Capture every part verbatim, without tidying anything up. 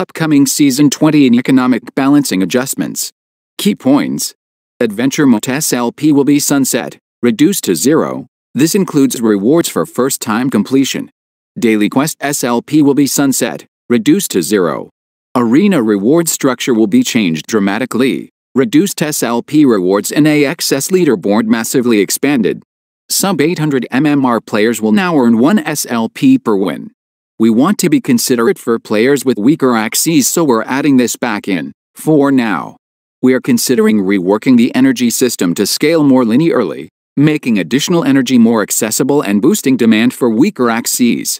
Upcoming Season twenty and Economic Balancing Adjustments. Key points. Adventure Mode S L P will be sunset, reduced to zero. This includes rewards for first-time completion. Daily Quest S L P will be sunset, reduced to zero. Arena reward structure will be changed dramatically. Reduced S L P rewards and A X S leaderboard massively expanded. Sub eight hundred M M R players will now earn one S L P per win. We want to be considerate for players with weaker axes, so we're adding this back in, for now. We are considering reworking the energy system to scale more linearly, making additional energy more accessible and boosting demand for weaker axes.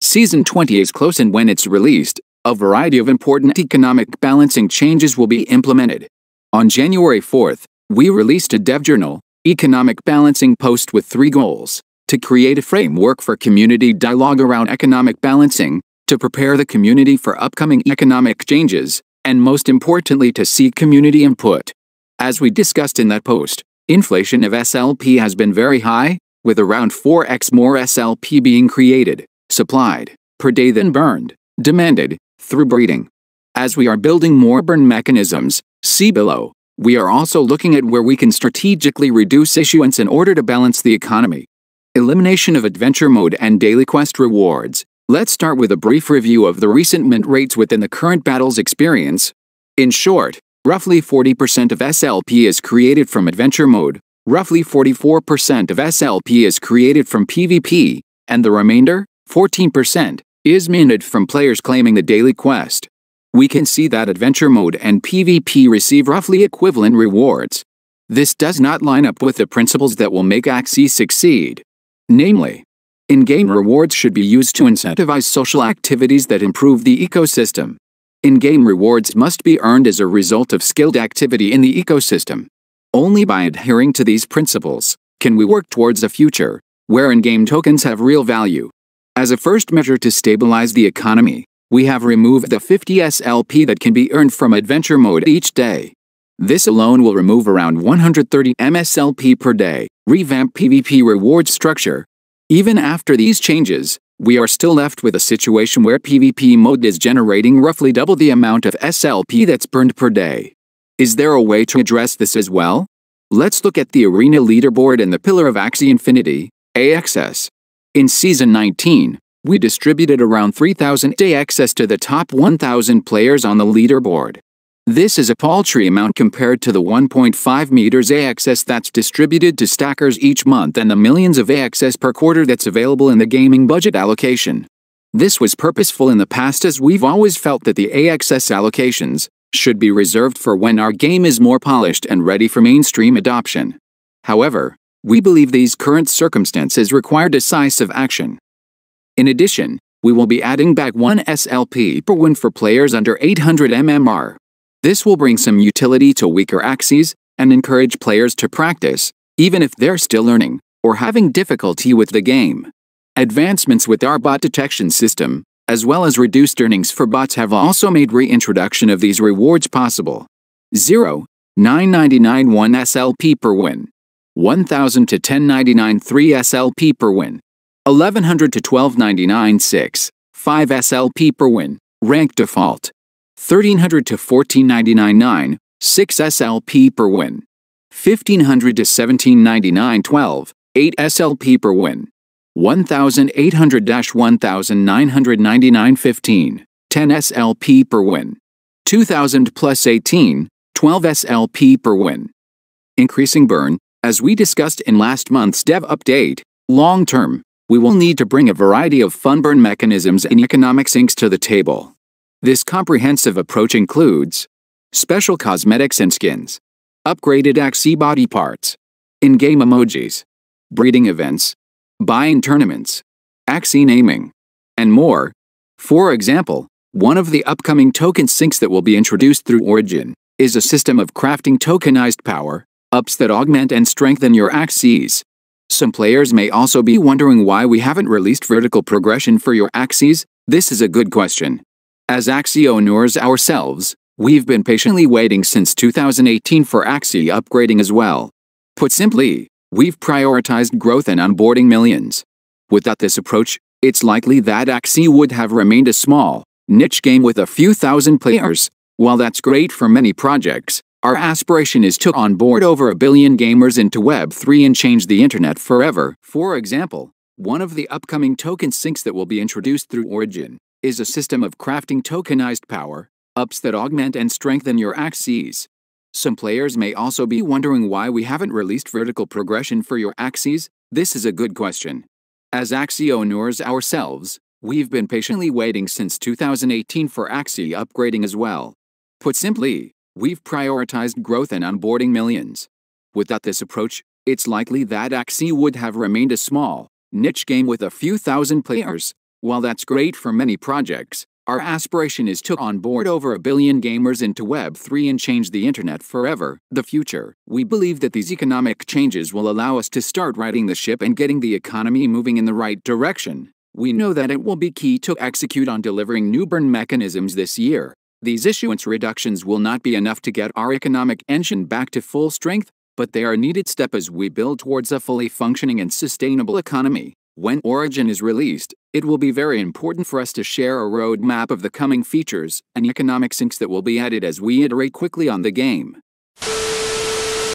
Season twenty is close, and when it's released, a variety of important economic balancing changes will be implemented. On January fourth, we released a dev journal, economic balancing post with three goals: to create a framework for community dialogue around economic balancing, to prepare the community for upcoming economic changes, and most importantly, to seek community input. As we discussed in that post, inflation of S L P has been very high, with around four x more S L P being created, supplied, per day than burned, demanded, through breeding. As we are building more burn mechanisms, see below, we are also looking at where we can strategically reduce issuance in order to balance the economy. Elimination of Adventure Mode and Daily Quest rewards. Let's start with a brief review of the recent mint rates within the current battles experience. In short, roughly forty percent of S L P is created from Adventure Mode, roughly forty-four percent of S L P is created from PvP, and the remainder, fourteen percent, is minted from players claiming the Daily Quest. We can see that Adventure Mode and PvP receive roughly equivalent rewards. This does not line up with the principles that will make Axie succeed. Namely, in-game rewards should be used to incentivize social activities that improve the ecosystem. In-game rewards must be earned as a result of skilled activity in the ecosystem. Only by adhering to these principles can we work towards a future where in-game tokens have real value. As a first measure to stabilize the economy, we have removed the fifty S L P that can be earned from Adventure Mode each day. This alone will remove around one hundred thirty M S L P per day. Revamp PvP reward structure. Even after these changes, we are still left with a situation where PvP mode is generating roughly double the amount of S L P that's burned per day. Is there a way to address this as well? Let's look at the Arena leaderboard and the pillar of Axie Infinity, A X S. In Season nineteen, we distributed around three thousand A X S to the top one thousand players on the leaderboard. This is a paltry amount compared to the one point five meters A X S that's distributed to stackers each month and the millions of A X S per quarter that's available in the gaming budget allocation. This was purposeful in the past, as we've always felt that the A X S allocations should be reserved for when our game is more polished and ready for mainstream adoption. However, we believe these current circumstances require decisive action. In addition, we will be adding back one S L P per win for players under eight hundred M M R. This will bring some utility to weaker axes and encourage players to practice, even if they're still learning or having difficulty with the game. Advancements with our bot detection system, as well as reduced earnings for bots, have also made reintroduction of these rewards possible. zero point nine nine nine one S L P per win. one thousand to ten ninety-nine three S L P per win. eleven hundred to twelve ninety-nine six, five S L P per win, rank default. thirteen hundred to fourteen ninety-nine nine, six S L P per win. fifteen hundred to seventeen ninety-nine twelve, eight S L P per win. eighteen hundred to nineteen ninety-nine fifteen, ten S L P per win. two thousand plus eighteen, twelve S L P per win. Increasing burn. As we discussed in last month's dev update, long term, we will need to bring a variety of fun burn mechanisms and economic sinks to the table. This comprehensive approach includes special cosmetics and skins, upgraded Axie body parts, in-game emojis, breeding events, buy-in tournaments, Axie naming, and more. For example, one of the upcoming token sinks that will be introduced through Origin is a system of crafting tokenized power ups that augment and strengthen your axes. Some players may also be wondering why we haven't released vertical progression for your axes. This is a good question. As Axie owners ourselves, we've been patiently waiting since two thousand eighteen for Axie upgrading as well. Put simply, we've prioritized growth and onboarding millions. Without this approach, it's likely that Axie would have remained a small, niche game with a few thousand players. While that's great for many projects, our aspiration is to onboard over a billion gamers into Web three and change the internet forever. For example, one of the upcoming token sinks that will be introduced through Origin is a system of crafting tokenized power ups that augment and strengthen your axes. Some players may also be wondering why we haven't released vertical progression for your axes. This is a good question. As Axie owners ourselves, we've been patiently waiting since two thousand eighteen for Axie upgrading as well. Put simply, we've prioritized growth and onboarding millions. Without this approach, it's likely that Axie would have remained a small, niche game with a few thousand players. While that's great for many projects, our aspiration is to onboard over a billion gamers into Web three and change the internet forever. The future. We believe that these economic changes will allow us to start righting the ship and getting the economy moving in the right direction. We know that it will be key to execute on delivering new burn mechanisms this year. These issuance reductions will not be enough to get our economic engine back to full strength, but they are a needed step as we build towards a fully functioning and sustainable economy. When Origin is released, it will be very important for us to share a roadmap of the coming features and economic sinks that will be added as we iterate quickly on the game.